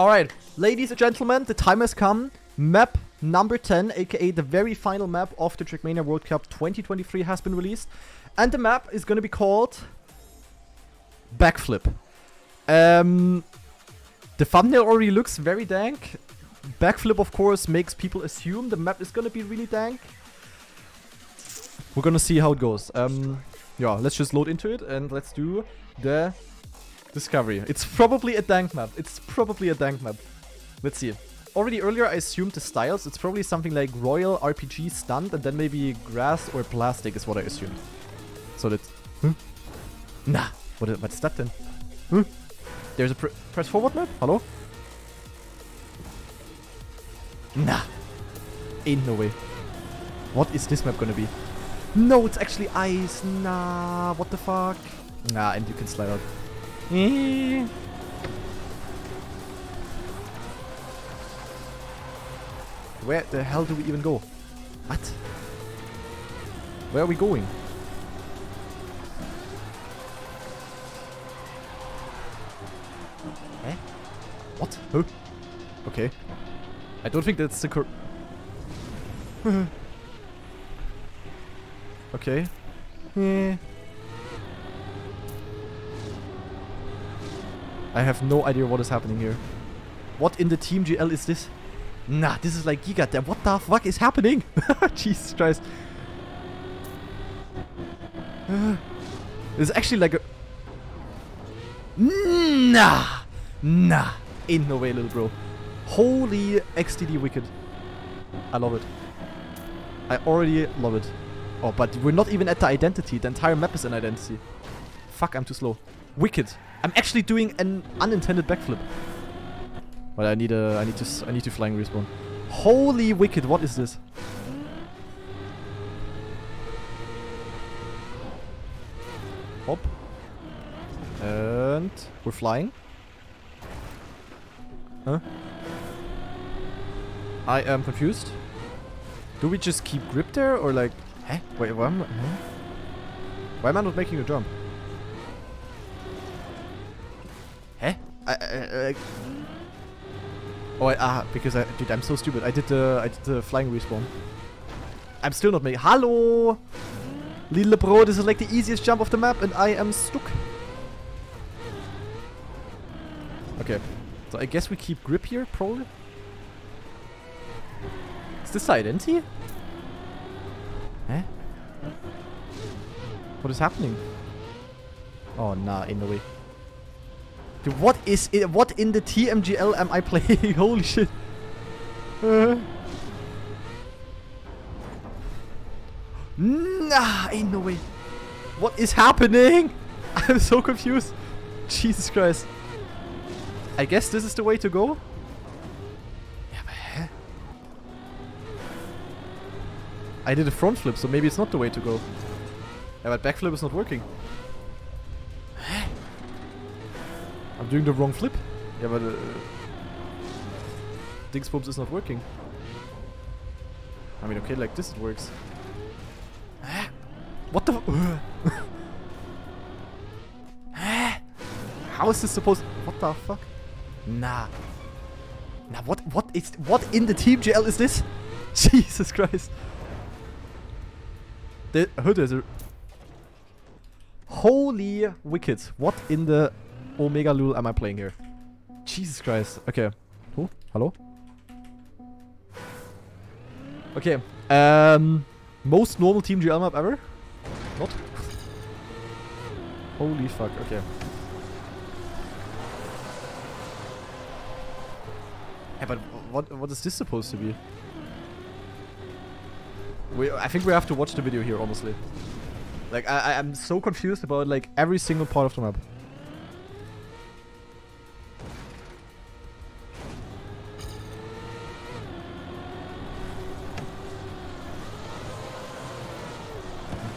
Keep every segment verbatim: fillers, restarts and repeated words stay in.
Alright, ladies and gentlemen, the time has come. Map number ten, aka the very final map of the Trackmania World Cup twenty twenty-three has been released. And the map is going to be called Backflip. Um, the thumbnail already looks very dank. Backflip, of course, makes people assume the map is going to be really dank. We're going to see how it goes. Um, yeah, let's just load into it and let's do the discovery. It's probably a dank map. It's probably a dank map. Let's see. Already earlier, I assumed the styles. It's probably something like Royal, R P G, Stunt, and then maybe Grass or Plastic is what I assumed. So that's... Huh? Nah. What, what's that then? Huh? There's a pr press forward map? Hello? Nah. Ain't no way. What is this map gonna be? No, it's actually ice. Nah, what the fuck? Nah, and you can slide out. Eh. Where the hell do we even go? What? Where are we going? Eh? What? Huh? Okay. I don't think that's the cor- Okay. Eh. I have no idea what is happening here. What in the T M G L is this? Nah, this is like Giga. What the fuck is happening? Jesus Christ. Uh, it's actually like a... Nah. Nah. Ain't no way, little bro. Holy X two D wicked. I love it. I already love it. Oh, but we're not even at the identity. The entire map is an identity. Fuck, I'm too slow. Wicked. I'm actually doing an unintended backflip. But I need a, I need to, I need to flying respawn. Holy wicked! What is this? Hop. And we're flying. Huh? I am confused. Do we just keep grip there or like? Huh? Wait, why am I? Huh? Why am I not making a jump? Huh? I. I, I Oh, I, ah, because I, dude, I'm so stupid. I did the, I did the flying respawn. I'm still not making. Hallo, little bro. This is like the easiest jump of the map, and I am stuck. Okay, so I guess we keep grip here, probably. Is this identity? Huh? What is happening? Oh nah, in the way. Dude, what is it? What in the T M G L am I playing? Holy shit. Uh. Nah, ain't no way. What is happening? I'm so confused. Jesus Christ. I guess this is the way to go. Yeah, but huh? I did a front flip, so maybe it's not the way to go. Yeah, but backflip is not working. I'm doing the wrong flip. Yeah, but... Uh, Dingsbobs is not working. I mean, okay, like this it works. What the... How is this supposed... What the fuck? Nah. Nah, what, what is... What in the T M G L is this? Jesus Christ. There, oh, there's a... Holy wicked. What in the... Omega Lul am I playing here? Jesus Christ. Okay. Who? Oh, hello? Okay. Um, most normal Team G L map ever? Not? Holy fuck. Okay. Yeah, but what what is this supposed to be? We I think we have to watch the video here, honestly. Like I I'm so confused about like every single part of the map.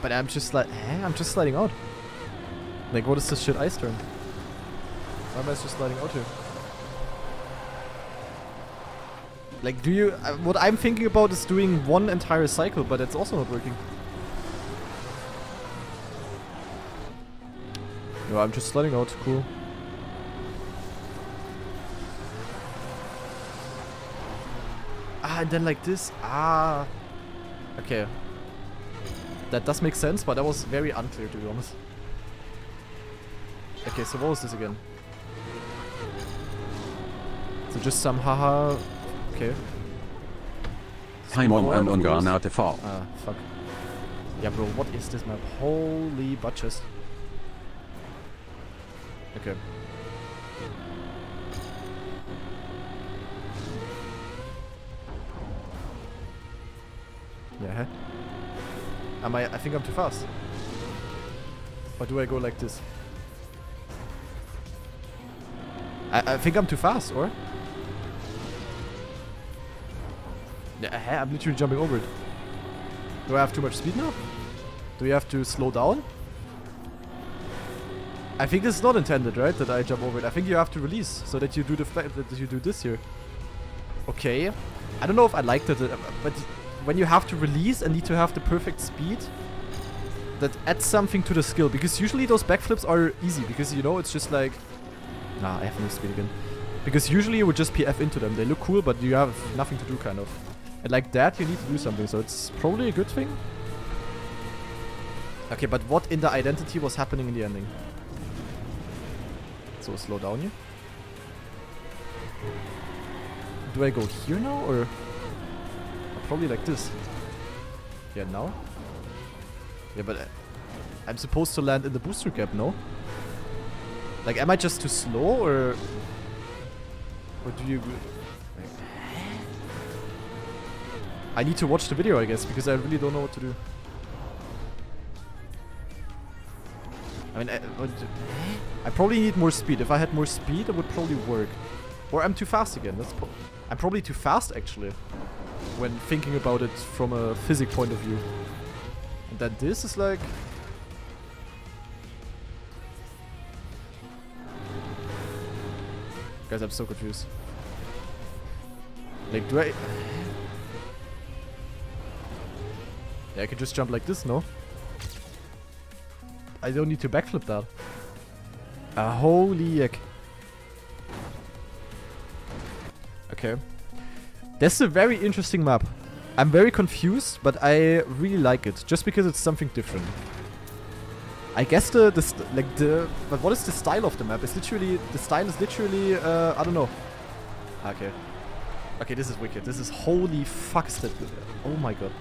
But I'm just like, eh? I'm just sliding out. Like, what is this shit ice turn? Why am I just sliding out here? Like, do you... Uh, what I'm thinking about is doing one entire cycle, but it's also not working. No, I'm just sliding out. Cool. and then like this. Ah. Okay. That does make sense, but that was very unclear, to be honest. Okay, so what was this again? So just some haha. Okay. I'm on, I'm on Grana T V. Ah, fuck. Yeah, bro, what is this map? Holy butchers. Okay. Yeah. Am I? I think I'm too fast. Or do I go like this? I, I think I'm too fast, or? Yeah, I'm literally jumping over it. Do I have too much speed now? Do you have to slow down? I think this is not intended, right? That I jump over it. I think you have to release so that you do the flag, that you do this here. Okay. I don't know if I liked it, but when you have to release and need to have the perfect speed, that adds something to the skill. Because usually those backflips are easy, because, you know, it's just like... Nah, I have no speed again. Because usually you would just P F into them. They look cool, but you have nothing to do, kind of. And like that, you need to do something, so it's probably a good thing. Okay, but what in the identity was happening in the ending? So slow down here. Do I go here now, or...? Probably like this. Yeah, now? Yeah, but... I, I'm supposed to land in the booster gap, no? Like, am I just too slow, or... Or do you... I need to watch the video, I guess, because I really don't know what to do. I mean, I, I probably need more speed. If I had more speed, it would probably work. Or I'm too fast again. That's po I'm probably too fast, actually, when thinking about it from a physics point of view. And then this is like... Guys, I'm so confused. Like, do I... Yeah, I can just jump like this, no? I don't need to backflip that. Ah, holy heck. Okay. That's a very interesting map. I'm very confused, but I really like it. Just because it's something different. I guess the... the like the... But what is the style of the map? It's literally... The style is literally... Uh, I don't know. Okay. Okay, this is wicked. This is... Holy fuck is that... Oh my god.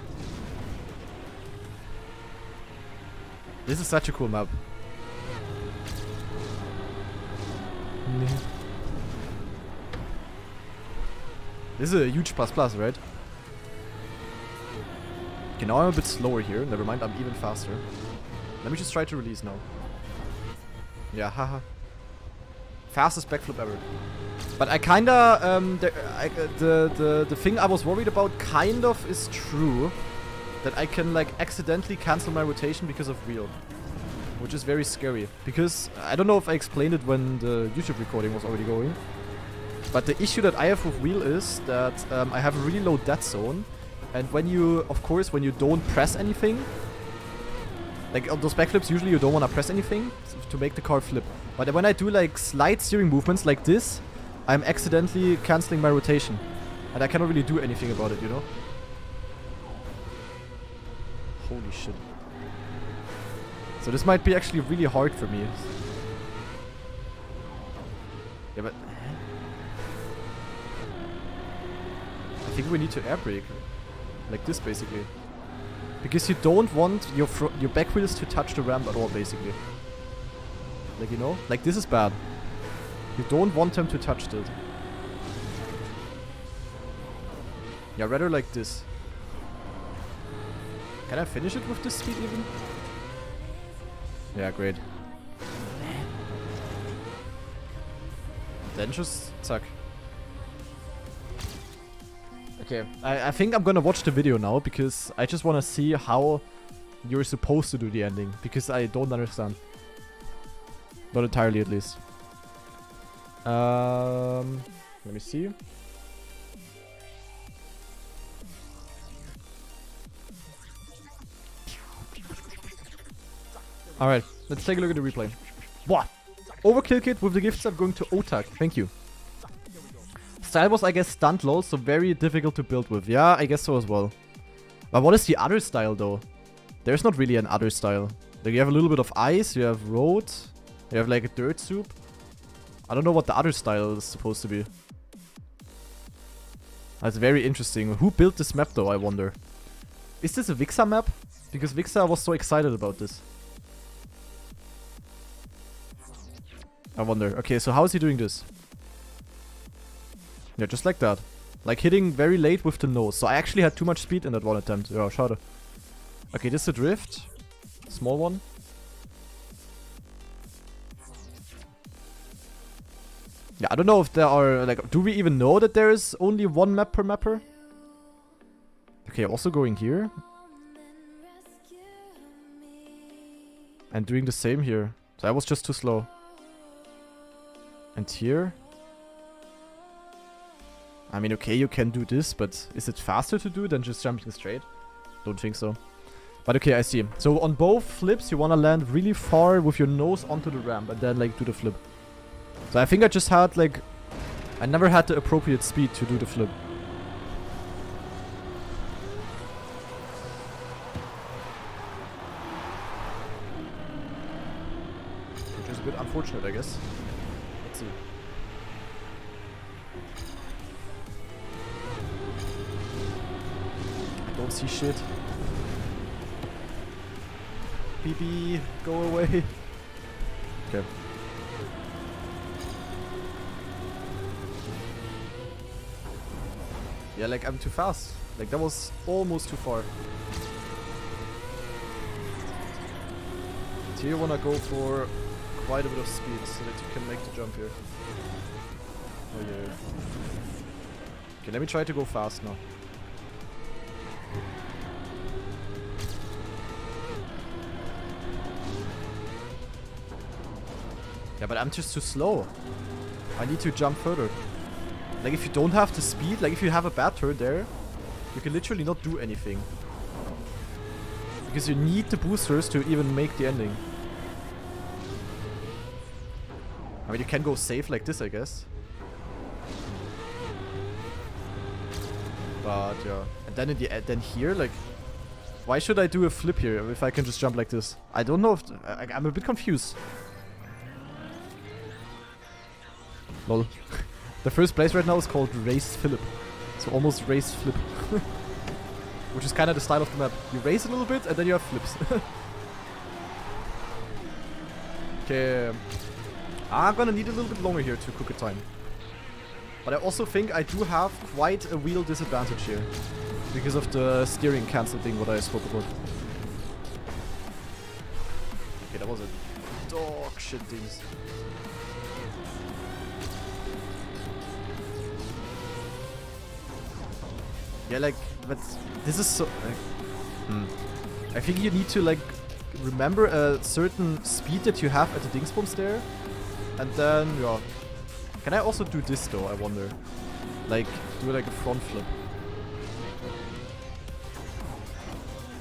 This is such a cool map. This is a huge plus plus, right? Okay, now I'm a bit slower here. Never mind, I'm even faster. Let me just try to release now. Yeah, haha. Fastest backflip ever. But I kinda... Um, the, I, the, the, the thing I was worried about kind of is true. That I can, like, accidentally cancel my rotation because of wheel. Which is very scary. Because, I don't know if I explained it when the YouTube recording was already going. But the issue that I have with wheel is that um, I have a really low dead zone. And when you, of course, when you don't press anything... Like, on those backflips, usually you don't want to press anything to make the car flip. But when I do, like, slight steering movements like this, I'm accidentally canceling my rotation. And I cannot really do anything about it, you know? Holy shit. So this might be actually really hard for me. Yeah, but... I think we need to air brake. Like this, basically. Because you don't want your fr your back wheels to touch the ramp at all, basically. Like, you know? Like, this is bad. You don't want them to touch it. Yeah, rather like this. Can I finish it with this speed even? Yeah, great. Then just suck. Okay, I, I think I'm gonna watch the video now because I just wanna see how you're supposed to do the ending. Because I don't understand. Not entirely, at least. Um, let me see. Alright, let's take a look at the replay. What? Overkill kit with the gifts I'm going to Otak. Thank you. style was, I guess, stunt low, so very difficult to build with. Yeah, I guess so as well. But what is the other style, though? There's not really an other style. Like, you have a little bit of ice, you have road, you have, like, a dirt soup. I don't know what the other style is supposed to be. That's very interesting. Who built this map, though, I wonder? Is this a Vixxar map? Because Vixxar was so excited about this. I wonder. Okay, so how is he doing this? Yeah, just like that. Like hitting very late with the nose. So I actually had too much speed in that one attempt. Yeah, schade. Okay, this is a drift. Small one. Yeah, I don't know if there are, like, do we even know that there is only one map per mapper? Okay, I'm also going here. And doing the same here. So I was just too slow. And here. I mean, okay, you can do this, but is it faster to do than just jumping straight? Don't think so. But okay, I see. So on both flips, you want to land really far with your nose onto the ramp and then, like, do the flip. So I think I just had, like, I never had the appropriate speed to do the flip. Which is a bit unfortunate, I guess. Let's see. I don't see shit. B B, go away. Okay. Yeah, like, I'm too fast. Like, that was almost too far. Do you wanna go for quite a bit of speed so that you can make the jump here? Oh yeah. Okay, let me try to go fast now. Yeah, but I'm just too slow. I need to jump further. Like, if you don't have the speed, like, if you have a bad turn there, you can literally not do anything. Because you need the boosters to even make the ending. I mean, you can go safe like this, I guess. But, yeah. And then in the then here, like, why should I do a flip here if I can just jump like this? I don't know if... I, I'm a bit confused. Lol. The first place right now is called Race Philip. So almost Race Flip. Which is kind of the style of the map. You race a little bit and then you have flips. Okay. I'm gonna need a little bit longer here to cook a time. But I also think I do have quite a wheel disadvantage here. Because of the steering cancel thing what I spoke about. Okay, that was a dog shit things. Yeah, like, but this is so... Like, mm. I think you need to, like, remember a certain speed that you have at the Dingsbums there. And then, yeah. Can I also do this, though, I wonder? Like, do, like, a front flip.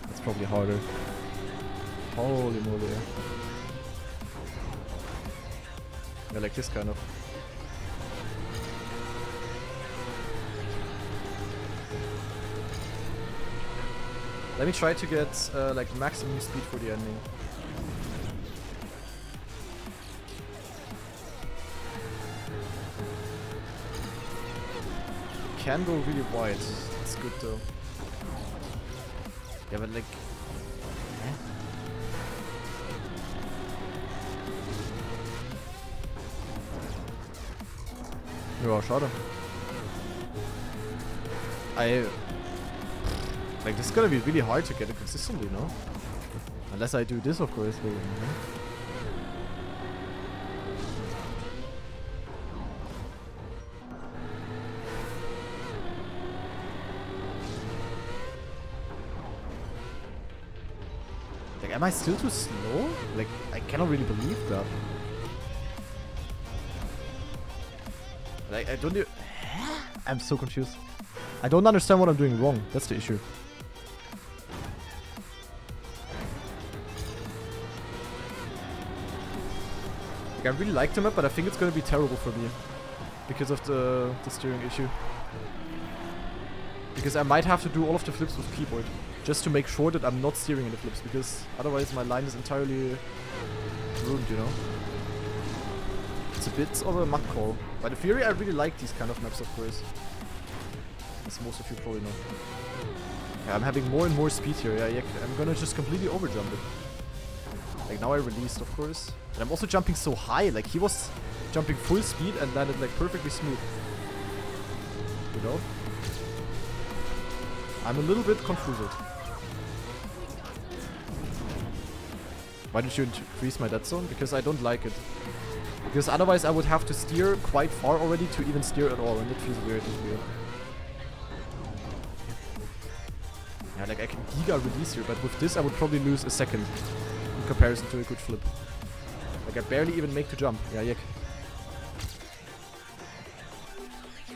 That's probably harder. Holy moly. Yeah, like this kind of. Let me try to get, uh, like, maximum speed for the ending. Can go really wide. It's good, though. Yeah, but, like... Eh? Ja, schade. I... Like, this is gonna be really hard to get it consistently, no? Unless I do this, of course. But, mm-hmm. Like, am I still too slow? Like, I cannot really believe that. Like, I don't do... I'm so confused. I don't understand what I'm doing wrong. That's the issue. I really like the map, but I think it's gonna be terrible for me. because of the, the steering issue. Because I might have to do all of the flips with keyboard, just to make sure that I'm not steering in the flips, because otherwise my line is entirely ruined, you know? It's a bit of a mud call. But in theory, I really like these kind of maps, of course. As most of you probably know. Yeah, I'm having more and more speed here. Yeah, yeah, I'm gonna just completely overjump it. Like, now I released, of course. And I'm also jumping so high. Like, he was jumping full speed and landed, like, perfectly smooth. You know? I'm a little bit confused. Why did you increase my dead zone? Because I don't like it. Because otherwise I would have to steer quite far already to even steer at all, and it feels weird. It's weird. Yeah, like I can giga release here, but with this I would probably lose a second in comparison to a good flip. Like I barely even make the jump. Yeah, yuck.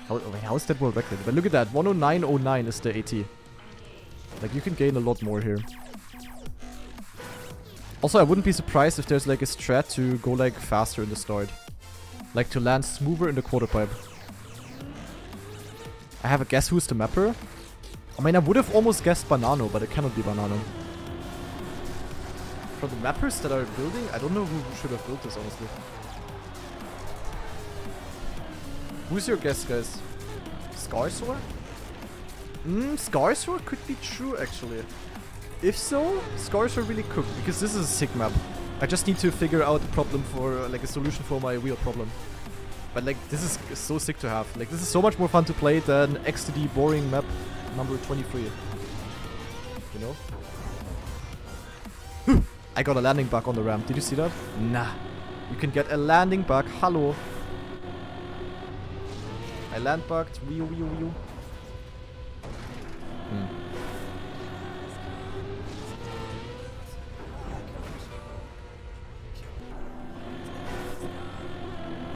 How, how is that world record? But look at that, one oh nine oh nine is the AT. Like, you can gain a lot more here. Also, I wouldn't be surprised if there's like a strat to go like faster in the start. Like to land smoother in the quarter pipe. I have a guess who's the mapper? I mean, I would have almost guessed Banano, but it cannot be Banano. For the mappers that are building, I don't know who should have built this, honestly. Who's your guess, guys? Scarsour? Hmm, Scarsour could be true, actually. If so, Scarsour really cooked, because this is a sick map. I just need to figure out a problem for, like, a solution for my wheel problem. But, like, this is so sick to have. Like, this is so much more fun to play than X two D boring map number twenty-three. You know? I got a landing bug on the ramp. Did you see that? Nah. You can get a landing bug. Hello. I land bugged. Wee wee wee. Hmm.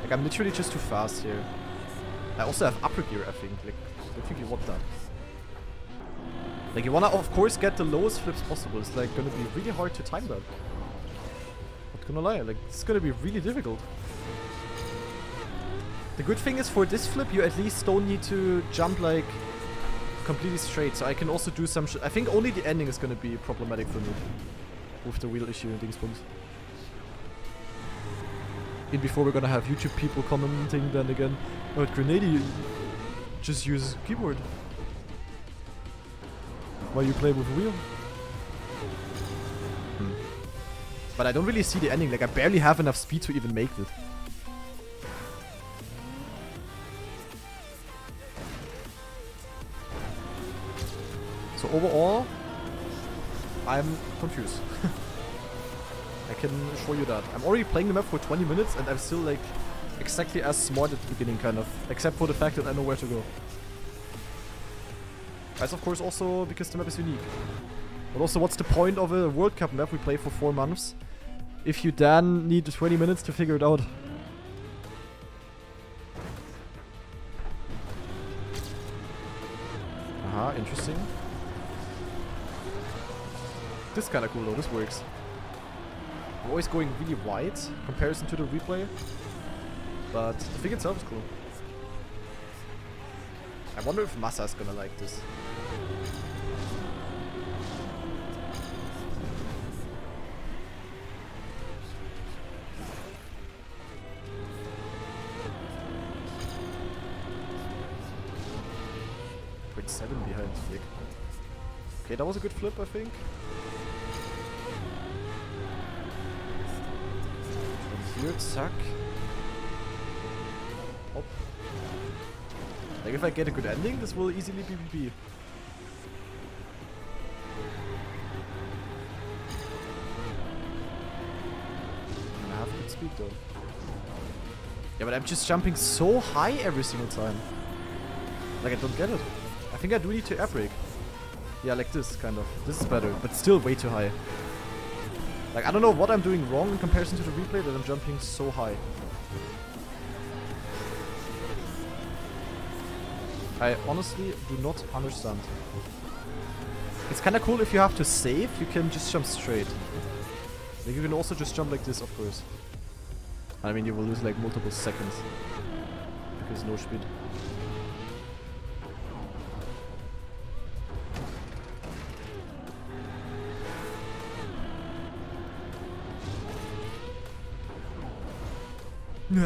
Like, I'm literally just too fast here. I also have upper gear, I think. Like, I think you want that. Like, you wanna, of course, get the lowest flips possible. It's, like, gonna be really hard to time that. Not gonna lie. Like, it's gonna be really difficult. The good thing is for this flip, you at least don't need to jump like completely straight. So I can also do some sh I think only the ending is going to be problematic for me with the wheel issue and things. In before we're going to have YouTube people commenting then again. Oh, GranaDy just uses keyboard. While you play with wheel. Hmm. But I don't really see the ending. Like I barely have enough speed to even make it. So overall, I'm confused. I can show you that. I'm already playing the map for twenty minutes and I'm still like exactly as smart at the beginning, kind of. Except for the fact that I know where to go. That's of course also because the map is unique. But also, what's the point of a World Cup map we play for four months if you then need twenty minutes to figure it out? Aha, interesting. This is kind of cool though, this works. We're always going really wide in comparison to the replay, but the thing itself is cool. I wonder if Masa is gonna like this. point seven behind Flick. Okay, that was a good flip, I think. Weird suck. Hop. Like if I get a good ending, this will easily be B B. I have good speed though. Yeah, but I'm just jumping so high every single time. Like I don't get it. I think I do need to air brake. Yeah, like this kind of. This is better, but still way too high. Like, I don't know what I'm doing wrong in comparison to the replay that I'm jumping so high. I honestly do not understand. It's kind of cool if you have to save, you can just jump straight. Like, you can also just jump like this, of course. I mean, you will lose like multiple seconds. fürs No-Spiel. Nö.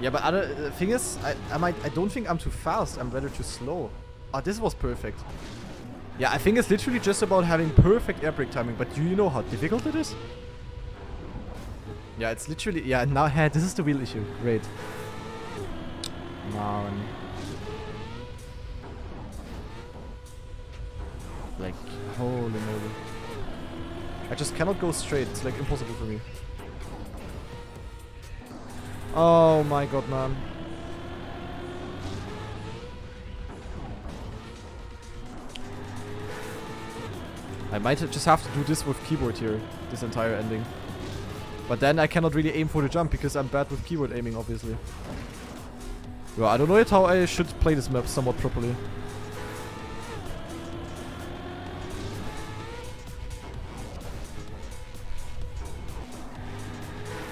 Yeah, but other uh, thing is, I I, might, I don't think I'm too fast. I'm rather too slow. Oh, this was perfect. Yeah, I think it's literally just about having perfect air brake timing. But do you know how difficult it is? Yeah, it's literally. Yeah, now hey, this is the wheel issue. Great. Man. Like holy moly. I just cannot go straight. It's like impossible for me. Oh my god, man. I might just have to do this with keyboard here, this entire ending. But then I cannot really aim for the jump because I'm bad with keyboard aiming, obviously. Well, I don't know yet how I should play this map somewhat properly.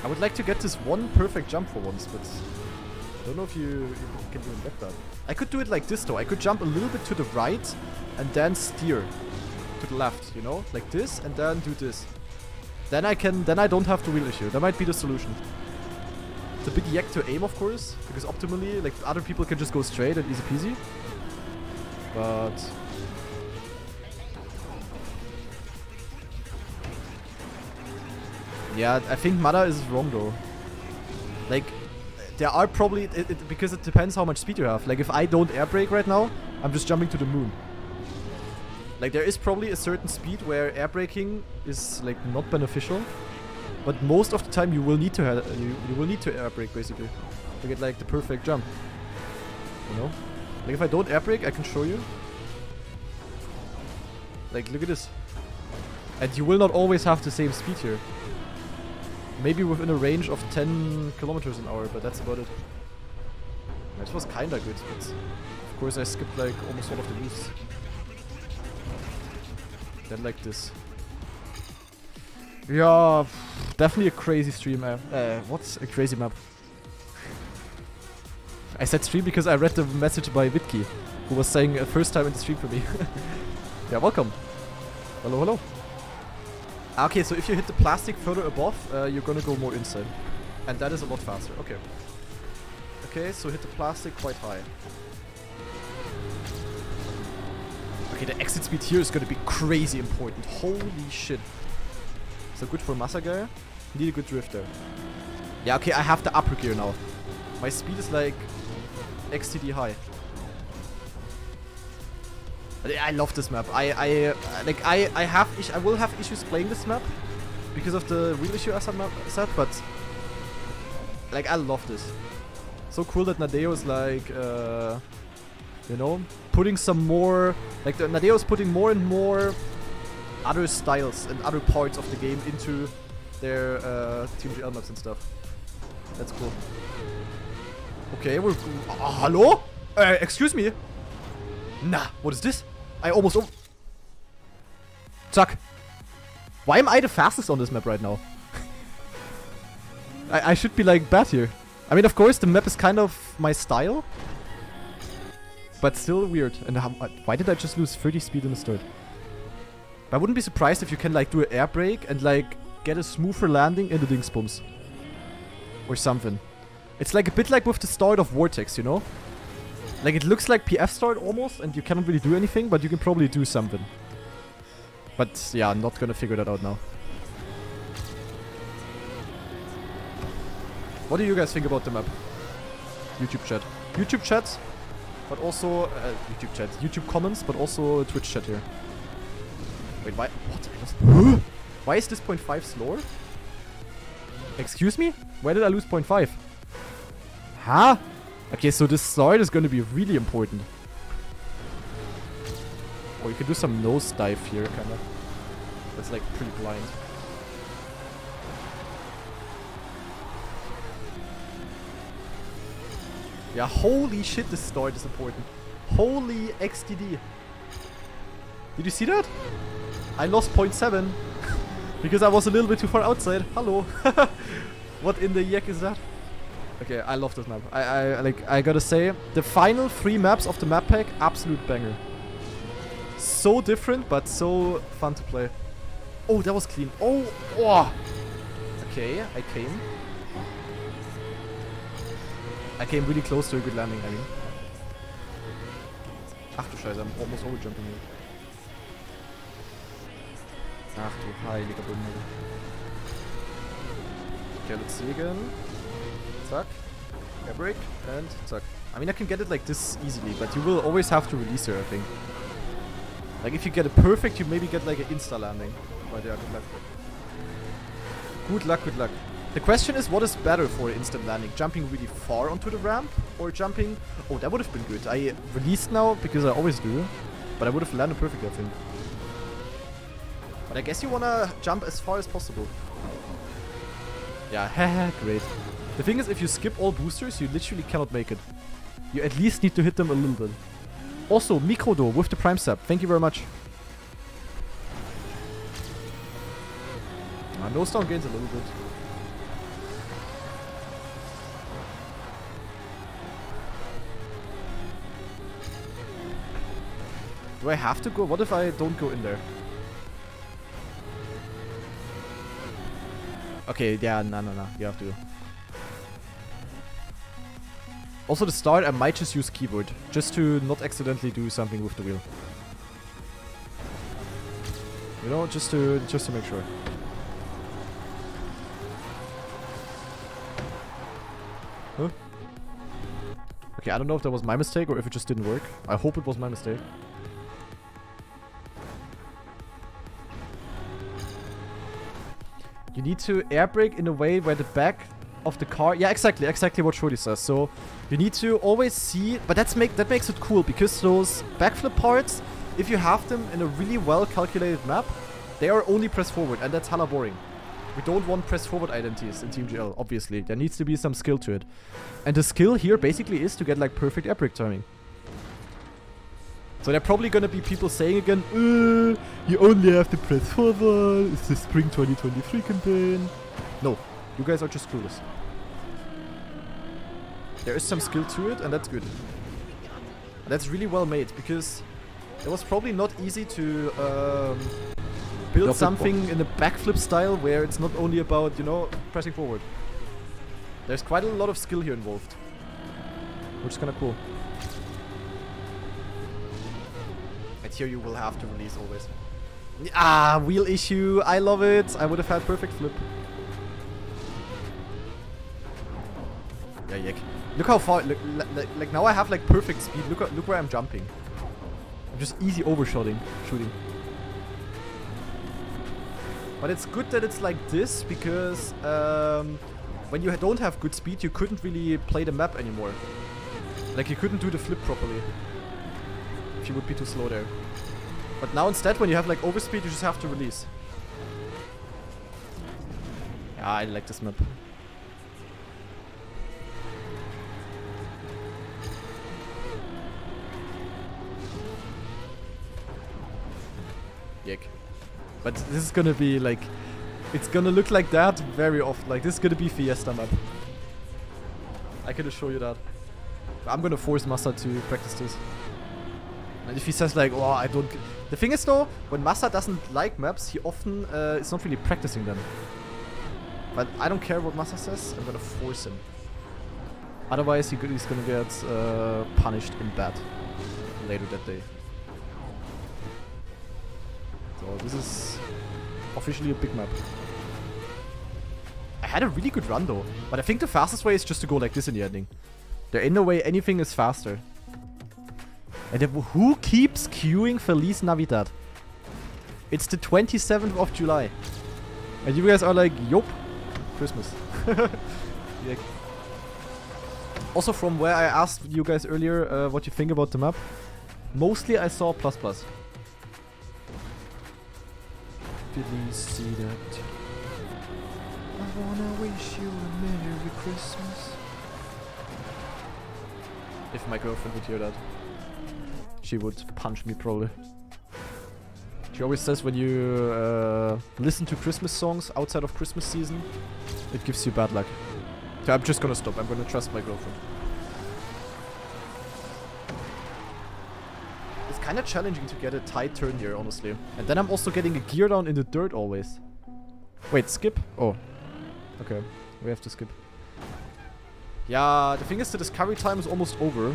I would like to get this one perfect jump for once, but I don't know if you, if you can even get that. I could do it like this though. I could jump a little bit to the right and then steer to the left, you know, like this, and then do this. Then I can, then I don't have the wheel issue. That might be the solution. It's a big yak to aim, of course, because optimally, like other people can just go straight and easy peasy. But. Yeah, I think Mada is wrong though. Like, there are probably, it, it, because it depends how much speed you have. Like, if I don't air brake right now, I'm just jumping to the moon. Like, there is probably a certain speed where air braking is like not beneficial, but most of the time you will need to have, you, you will need to air brake basically to get like the perfect jump. You know, like if I don't air brake, I can show you. Like, look at this, and you will not always have the same speed here. Maybe within a range of ten kilometers an hour, but that's about it. This was kinda good, but of course I skipped like almost all of the moves. Then like this. Yeah, definitely a crazy stream. Uh, uh, what's a crazy map? I said stream because I read the message by Witki, who was saying uh, first time in the stream for me. Yeah, welcome. Hello, hello. Okay, so if you hit the plastic further above, uh, you're gonna go more inside. And that is a lot faster, okay. Okay, so hit the plastic quite high. Okay, the exit speed here is gonna be crazy important. Holy shit. So good for Masa guy. Need a good drift there. Yeah, okay, I have the upper gear now. My speed is like X two D high. I love this map. I, I like I, I have is I will have issues playing this map because of the real issue I said, but like I love this. So cool that Nadeo is like uh, you know, putting some more, like the, Nadeo is putting more and more other styles and other parts of the game into their uh, T M G L maps and stuff. That's cool. Okay, we're uh, hello? Uh, excuse me. Nah, what is this? I almost over... Zack. Why am I the fastest on this map right now? I, I should be like bad here. I mean, of course, the map is kind of my style. But still weird. And how, why did I just lose thirty speed in the start? But I wouldn't be surprised if you can like do an air brake and like get a smoother landing in the dingsbums. Or something. It's like a bit like with the start of Vortex, you know? Like, it looks like P F start almost, and you cannot really do anything, but you can probably do something. But, yeah, I'm not gonna figure that out now. What do you guys think about the map? YouTube chat. YouTube chat, but also... Uh, YouTube chat. YouTube comments, but also Twitch chat here. Wait, why... What? Why is this point five slower? Excuse me? Why did I lose point five? Huh? Okay, so this start is going to be really important. Oh, you can do some nose dive here, kind of. That's like pretty blind. Yeah, holy shit, this start is important. Holy X D D. Did you see that? I lost point seven. Because I was a little bit too far outside. Hello. What in the heck is that? Okay, I love this map. I, I like. I gotta say, the final three maps of the map pack, absolute banger. So different, but so fun to play. Oh, that was clean. Oh, oh. Okay, I came. I came really close to a good landing, I mean. Ach du Scheiße, I'm almost overjumping here. Ach du heiliger Bummel. Okay, let's see again. Zack. Air break, and zack. I mean, I can get it like this easily, but you will always have to release her, I think. Like, if you get it perfect, you maybe get like an insta landing. But yeah, good luck. Good luck, good luck. The question is, what is better for instant landing? Jumping really far onto the ramp or jumping... Oh, that would have been good. I released now because I always do. But I would have landed perfect, I think. But I guess you want to jump as far as possible. Yeah, haha, great. The thing is, if you skip all boosters, you literally cannot make it. You at least need to hit them a little bit. Also, Mikodo with the Prime Sub. Thank you very much. Ah, nose down gains a little bit. Do I have to go? What if I don't go in there? Okay, yeah, no, no, no. You have to. Also, the start, I might just use keyboard. Just to not accidentally do something with the wheel. You know, just to, just to make sure. Huh? Okay, I don't know if that was my mistake or if it just didn't work. I hope it was my mistake. You need to air brake in a way where the back of the car... Yeah, exactly, exactly what Shorty says. So, you need to always see... But that's make that makes it cool, because those backflip parts, if you have them in a really well-calculated map, they are only press forward, and that's hella boring. We don't want press forward identities in T M G L, obviously. There needs to be some skill to it. And the skill here basically is to get, like, perfect air brake timing. So there are probably going to be people saying again, uh, you only have to press forward, it's the Spring twenty twenty-three campaign. No, you guys are just clueless. There is some skill to it, and that's good. And that's really well made, because it was probably not easy to um, build something in a backflip style where it's not only about, you know, pressing forward. There's quite a lot of skill here involved, which is kind of cool. Here you will have to release always. Ah, wheel issue. I love it. I would have had perfect flip. Yeah, yuck. Look how far. Look, like, like now I have like perfect speed. Look, look where I'm jumping. I'm just easy overshooting, shooting. But it's good that it's like this, because um, when you don't have good speed, you couldn't really play the map anymore. Like you couldn't do the flip properly. You would be too slow there. But now instead, when you have like overspeed, you just have to release. Yeah, I like this map. Yuck. But this is gonna be like, it's gonna look like that very often. Like this is gonna be Fiesta map. I can assure you that. I'm gonna force Masa to practice this. And if he says like, oh, I don't... The thing is though, when Masa doesn't like maps, he often uh, is not really practicing them. But I don't care what Masa says, I'm gonna force him. Otherwise, he could, he's gonna get uh, punished in bed later that day. So this is officially a big map. I had a really good run though, but I think the fastest way is just to go like this in the ending. There ain't no way anything is faster. And who keeps queuing Feliz Navidad? It's the twenty-seventh of July. And you guys are like, yup, Christmas. Like. Also, from where I asked you guys earlier uh, what you think about the map, mostly I saw plus plus. Please see that. I wanna wish you a Merry Christmas. If my girlfriend would hear that. She would punch me probably. She always says when you uh, listen to Christmas songs outside of Christmas season, It gives you bad luck. So I'm just gonna stop. I'm gonna trust my girlfriend. It's kind of challenging to get a tight turn here, honestly. And then I'm also getting a gear down in the dirt always. Wait, skip? Oh. Okay. We have to skip. Yeah, the thing is that discovery time is almost over.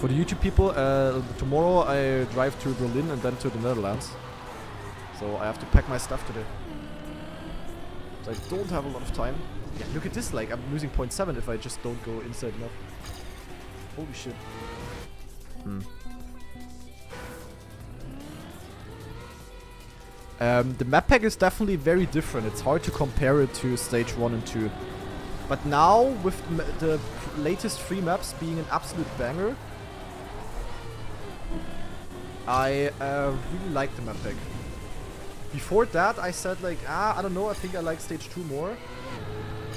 For the YouTube people, uh, tomorrow I drive to Berlin and then to the Netherlands. So I have to pack my stuff today. So I don't have a lot of time. Yeah, look at this, like, I'm losing zero point seven if I just don't go inside enough. Holy shit. Hmm. Um, the map pack is definitely very different. It's hard to compare it to stage one and two. But now, with the latest three maps being an absolute banger, I uh, really like the map pack. Before that, I said like, ah, I don't know, I think I like stage two more.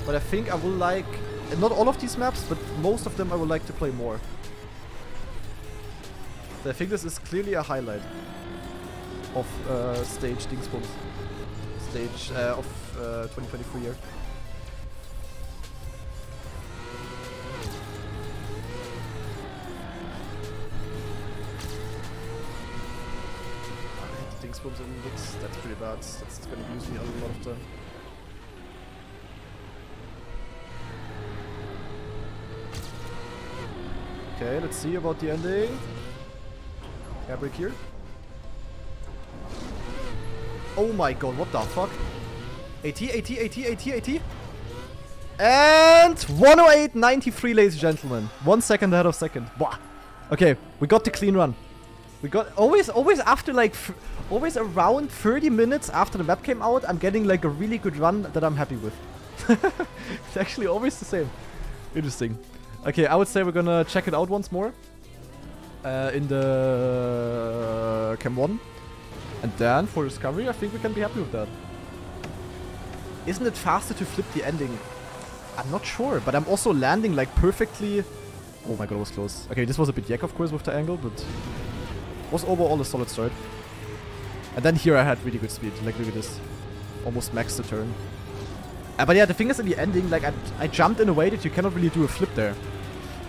But I think I will like, not all of these maps, but most of them I would like to play more. So I think this is clearly a highlight of uh, stage Dingsbums. Stage uh, of uh, twenty twenty-three year. Dingsbums and Vix, that's pretty bad. That's gonna use me a lot of time. Okay, let's see about the ending. Can I break here? Oh my god, what the fuck? eighty, eighty, eighty, eighty, eighty. And one oh eight ninety-three, ladies and gentlemen. One second ahead of second. Wah. Okay, we got the clean run. We got always, always after like, always around thirty minutes after the map came out, I'm getting like a really good run that I'm happy with. It's actually always the same. Interesting. Okay, I would say we're gonna check it out once more. Uh, in the Chem one. And then, for Discovery, I think we can be happy with that. Isn't it faster to flip the ending? I'm not sure, but I'm also landing, like, perfectly... Oh my god, it was close. Okay, this was a bit yak, of course, with the angle, but... It was overall a solid start. And then here I had really good speed. Like, look at this. Almost maxed the turn. Uh, but yeah, the thing is, in the ending, like, I, I jumped in a way that you cannot really do a flip there.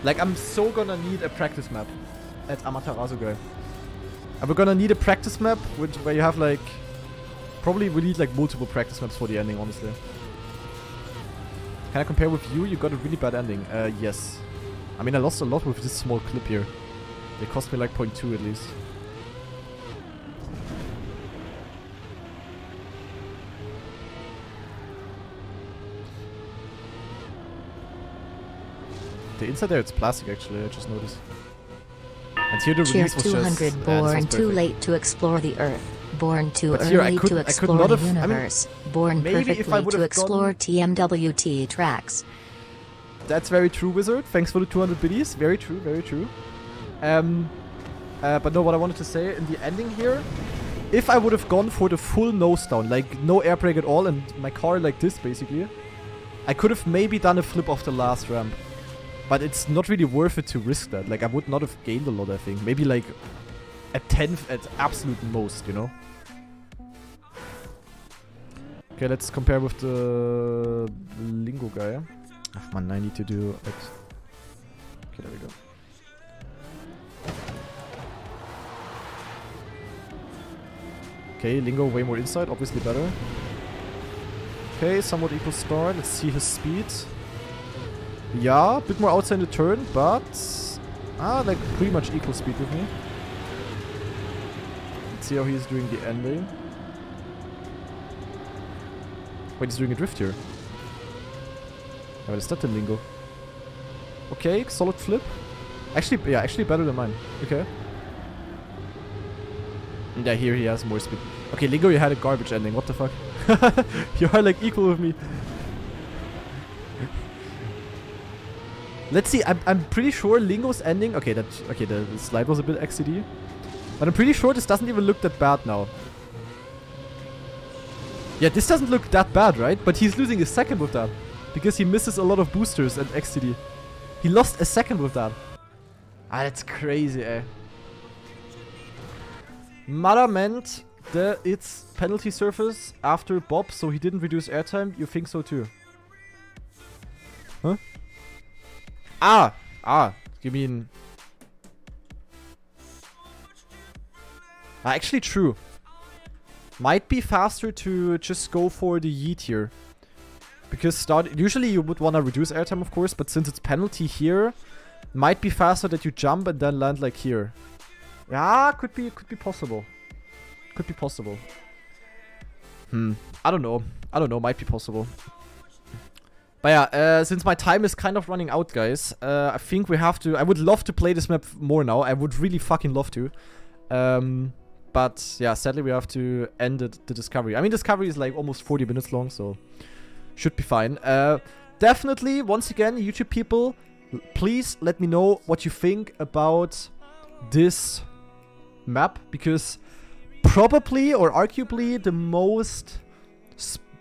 Like, I'm so gonna need a practice map at Amaterasu guy. And we're gonna need a practice map, which where you have like... Probably we need like multiple practice maps for the ending, honestly. Can I compare with you? You got a really bad ending. Uh, yes. I mean, I lost a lot with this small clip here. They cost me like zero point two at least. The inside there, it's plastic actually, I just noticed. And here the release was just, born too late to explore the Earth, born too early to explore the universe, born perfectly to explore T M W T tracks. That's very true, Wizard. Thanks for the two hundred biddies. Very true, very true. Um, uh, but no, what I wanted to say in the ending here, if I would have gone for the full nose down, like no air brake at all, and my car like this basically, I could have maybe done a flip off the last ramp. But it's not really worth it to risk that. Like, I would not have gained a lot, I think. Maybe, like, a tenth at absolute most, you know? Okay, let's compare with the Lingo guy. Oh, man, I need to do it. Okay, there we go. Okay, Lingo way more inside, obviously better. Okay, somewhat equal start. Let's see his speed. Yeah, a bit more outside the turn, but... Ah, like, pretty much equal speed with me. Let's see how he's doing the ending. Wait, he's doing a drift here. Oh, is that the Lingo? Okay, solid flip. Actually, yeah, actually better than mine. Okay. Yeah, here he has more speed. Okay, Lingo, you had a garbage ending. What the fuck? You are, like, equal with me. Let's see, I'm, I'm pretty sure Lingo's ending... Okay, that okay, the, the slide was a bit X two D. But I'm pretty sure this doesn't even look that bad now. Yeah, this doesn't look that bad, right? But he's losing a second with that. Because he misses a lot of boosters at X two D. He lost a second with that. Ah, that's crazy, eh? Mara meant the, it's penalty surface after Bob, so he didn't reduce airtime. You think so too? Huh? Ah! Ah! You mean... Ah, actually true. Might be faster to just go for the yeet here. Because start usually you would want to reduce airtime, of course, but since it's penalty here, might be faster that you jump and then land like here. Yeah, could be could be possible. Could be possible. Hmm. I don't know. I don't know. Might be possible. But yeah, uh, since my time is kind of running out, guys, uh, I think we have to... I would love to play this map more now. I would really fucking love to. Um, but yeah, sadly we have to end it, the Discovery. I mean, Discovery is like almost forty minutes long, so... should be fine. Uh, definitely, once again, YouTube people, please let me know what you think about this map. Because probably, or arguably, the most...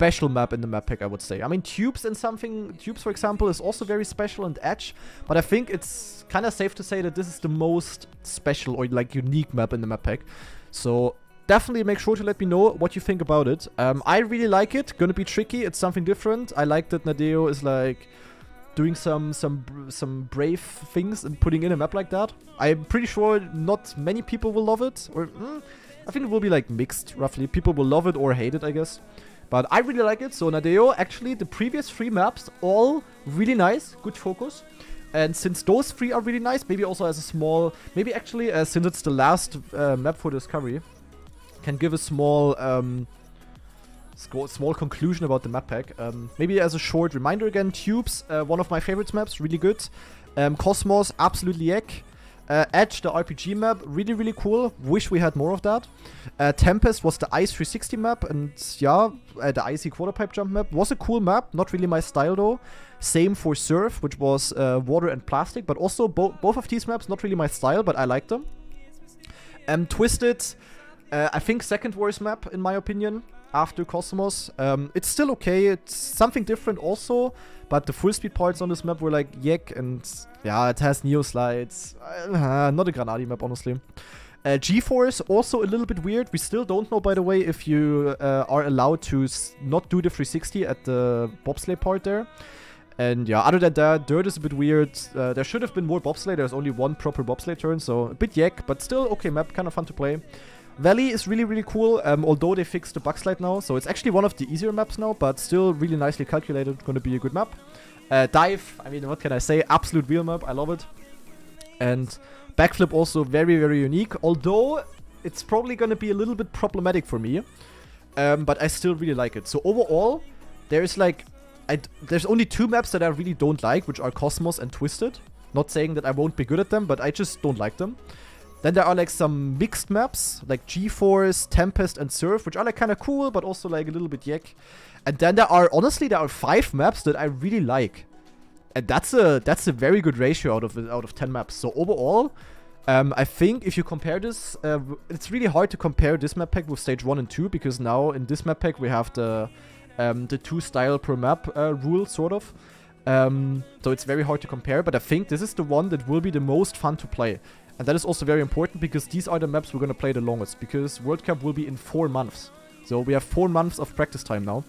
special map in the map pack, I would say. I mean, Tubes and something, Tubes for example, is also very special, and Edge, but I think it's kind of safe to say that this is the most special or like unique map in the map pack. So definitely make sure to let me know what you think about it. Um, I really like it. Gonna be tricky. It's something different. I like that Nadeo is like doing some some some brave things and putting in a map like that. I'm pretty sure not many people will love it, or mm, I think it will be like mixed roughly. People will love it or hate it, I guess. But I really like it. So Nadeo, actually, the previous three maps, all really nice, good focus. And since those three are really nice, maybe also as a small, maybe actually uh, since it's the last uh, map for Discovery, can give a small, um, small conclusion about the map pack. Um, maybe as a short reminder again, Tubes, uh, one of my favorite maps, really good. Um, Cosmos, absolutely eck. Uh, Edge, the R P G map, really, really cool. Wish we had more of that. Uh, Tempest was the Ice three sixty map, and yeah, uh, the Icy Quarterpipe Jump map was a cool map. Not really my style, though. Same for Surf, which was uh, Water and Plastic, but also bo both of these maps, not really my style, but I like them. Um, Twisted, uh, I think second worst map, in my opinion, after Cosmos. Um, it's still okay. It's something different also, but the full speed parts on this map were like yak, and yeah, it has Neo Slides. Uh, not a GranaDy map, honestly. Uh, G-Force, also a little bit weird. We still don't know, by the way, if you uh, are allowed to s not do the three sixty at the bobsleigh part there. And yeah, other than that, Dirt is a bit weird. Uh, there should have been more bobsleigh. There's only one proper bobsleigh turn, so a bit yak, but still okay map, kind of fun to play. Valley is really, really cool, um, although they fixed the bug slide now, so it's actually one of the easier maps now, but still really nicely calculated, gonna be a good map. Uh, Dive, I mean, what can I say, absolute wheel map, I love it. And Backflip also very, very unique, although it's probably gonna be a little bit problematic for me, um, but I still really like it. So overall, there's like, I d there's only two maps that I really don't like, which are Cosmos and Twisted. Not saying that I won't be good at them, but I just don't like them. Then there are like some mixed maps, like G-Force, Tempest, and Surf, which are like kind of cool, but also like a little bit yak. And then there are, honestly, there are five maps that I really like. And that's a that's a very good ratio out of out of ten maps. So overall, um, I think if you compare this, uh, it's really hard to compare this map pack with stage one and two, because now in this map pack we have the um, the two style per map uh, rule, sort of. Um, so it's very hard to compare, but I think this is the one that will be the most fun to play. And that is also very important, because these are the maps we're going to play the longest, because World Cup will be in four months. So we have four months of practice time now.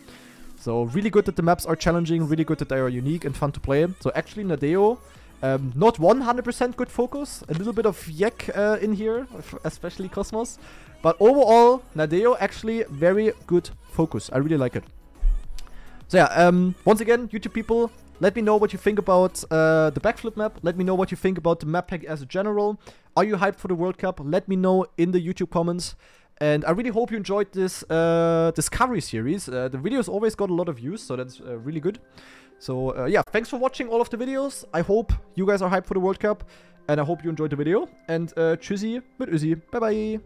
So really good that the maps are challenging, really good that they are unique and fun to play. So actually Nadeo, um, not one hundred percent good focus, a little bit of yak uh, in here, especially Cosmos. But overall, Nadeo actually very good focus. I really like it. So yeah, um, once again, YouTube people, let me know what you think about uh, the Backflip map. Let me know what you think about the map pack as a general. Are you hyped for the World Cup? Let me know in the YouTube comments. And I really hope you enjoyed this uh, Discovery series. Uh, the videos always got a lot of views, so that's uh, really good. So uh, yeah, thanks for watching all of the videos. I hope you guys are hyped for the World Cup. And I hope you enjoyed the video. And uh, tschüssi mit Uzi. Bye-bye.